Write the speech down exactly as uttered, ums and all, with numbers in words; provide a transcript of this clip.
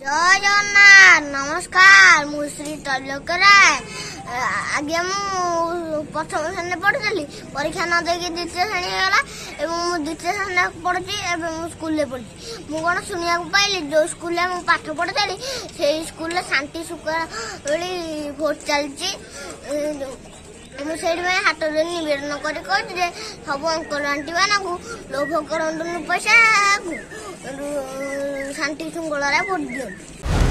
জয় জগন্নাথ। নমস্কার, মু শ্রী তৈলক্য রায়। আগে মু প্রথম শ্রেণী পড়ুছিলি, পরীক্ষা ন দেখি দ্বিতীয় শ্রেণী হয়েগলা এবং মু দ্বিতীয় শ্রেণী পড়ুছি এবং মু স্কুলে পড়ছি। মু কোন শুনিয়া পাইলি যে স্কুলে মু পাঠ পড়ুছিলি সেই স্কুলে শান্তি সুখী ভোট চালছি। ମୁଁ ସେଇଥିପାଇଁ ହାତ ଧରି ନିବେଦନ କରି କହୁଛି ଯେ ସବୁ ଅଙ୍କଲ ଆଣ୍ଟି ମାନଙ୍କୁ ଲୋଭ କରନ୍ତୁନି, ପଇସାକୁ ଶାନ୍ତି ଶୃଙ୍ଖଳାରେ ଭୋଟ ଦିଅନ୍ତୁ।